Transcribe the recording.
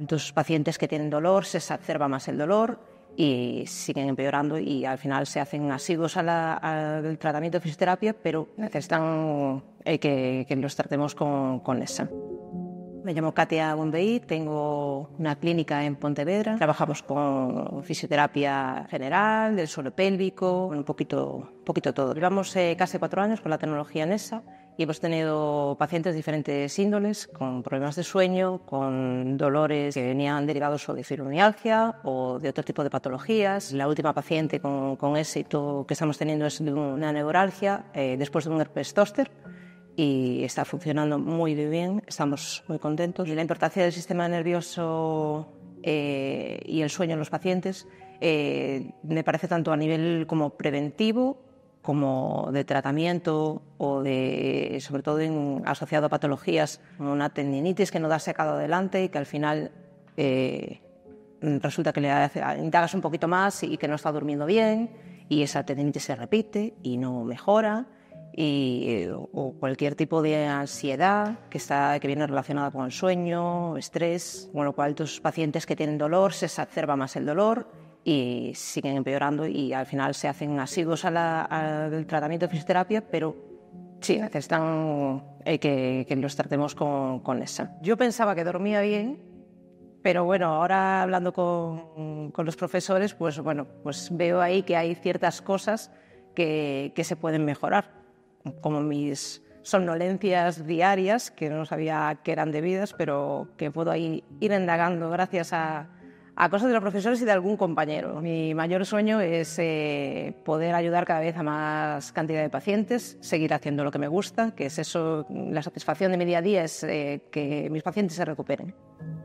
Entonces, pacientes que tienen dolor, se exacerba más el dolor y siguen empeorando y al final se hacen asiduos al tratamiento de fisioterapia, pero necesitan que los tratemos con ESA. Me llamo Katia Bonvehí, tengo una clínica en Pontevedra. Trabajamos con fisioterapia general, del suelo pélvico, un poquito todo. Llevamos casi 4 años con la tecnología NESA y hemos tenido pacientes de diferentes índoles, con problemas de sueño, con dolores que venían derivados o de fibromialgia o de otro tipo de patologías. La última paciente con éxito que estamos teniendo es de una neuralgia después de un herpes zóster. Y está funcionando muy bien, estamos muy contentos. Y la importancia del sistema nervioso y el sueño en los pacientes me parece tanto a nivel como preventivo, como de tratamiento o de, sobre todo asociado a patologías como una tendinitis que no da sacado adelante y que al final resulta que le indagas un poquito más y que no está durmiendo bien y esa tendinitis se repite y no mejora. O cualquier tipo de ansiedad que viene relacionada con el sueño, estrés, con lo cual estos pacientes que tienen dolor se exacerba más el dolor y siguen empeorando y al final se hacen asiduos al tratamiento de fisioterapia, pero sí necesitan que los tratemos con ESA. Yo pensaba que dormía bien, pero bueno, ahora hablando con los profesores, pues veo ahí que hay ciertas cosas que se pueden mejorar, como mis somnolencias diarias, que no sabía que eran debidas, pero que puedo ir indagando gracias a cosas de los profesores y de algún compañero. Mi mayor sueño es poder ayudar cada vez a más cantidad de pacientes, seguir haciendo lo que me gusta, que es eso, la satisfacción de mi día a día es que mis pacientes se recuperen.